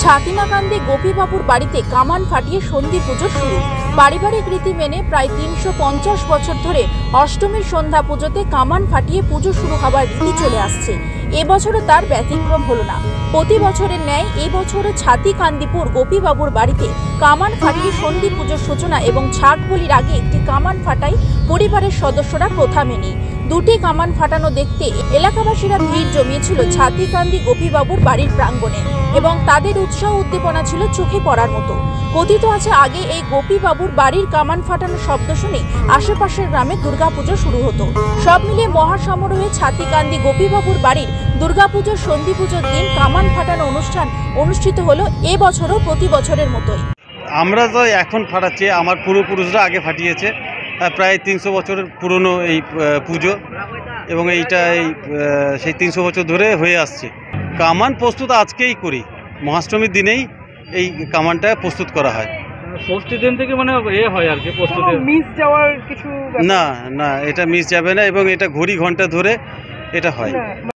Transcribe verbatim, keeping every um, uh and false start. छातिनाकांदी गोपीबाबुर बाड़ीते कामान फाटिये सन्धि पुजो शुरू। पारिवारिक रीति मेने प्राय तीनशो पंचाश बछर धरे अष्टमीर सन्ध्या पुजोते कामान फाटिये पुजो शुरू हवार रीति चले आसछे। এবছরও তার ব্যতিক্রম হলো না। প্রতি বছরের ন্যায় এই বছরও ছাতিকান্দিপুর গোপীবাবুর বাড়িতে কামান ফাটিয়ে সন্ধি পূজার সূচনা এবং ছাট বলির আগে একটি কামান ফাটাই পরিবারের সদস্যরা প্রথা মেনে। দুটি কামান ফাটানো দেখতে এলাকাবাসীরা ভিড় জমিয়েছিল ছাতিকান্দি গোপীবাবুর বাড়ির প্রাঙ্গণে এবং তাদের উৎসাহ উদ্দীপনা ছিল চোখে পড়ার মতো। কথিত আছে আগে এই গোপীবাবুর বাড়ির কামান ফাটানো শব্দ শুনে আশেপাশের গ্রামে দুর্গাপূজা শুরু হতো। সব মিলে মহাসমারোহে ছাতিকান্দি গোপীবাবুর বাড়ির দুর্গাপূজার সন্ধি পুজোর দিন কামান ফাটানো অনুষ্ঠান অনুষ্ঠিত হলো এবছরও প্রতি বছরের মতোই। আমরা তো এখন ফাটাচ্ছি, আমার পূর্বপুরুষরা আগে ফাটিয়েছে, প্রায় তিনশো বছরের পুরনো এই পুজো এবং এইটা সেই তিনশো বছর ধরে হয়ে আসছে। কামান প্রস্তুত আজকেই করি, মহাষ্টমীর দিনেই এই কামানটা প্রস্তুত করা হয়। প্রস্তুত দিন থেকে মানে এ হয় আর কি, প্রস্তুত মিস যাওয়ার কিছু না, না এটা মিস যাবে না এবং এটা ঘড়ি ঘন্টা ধরে এটা হয়।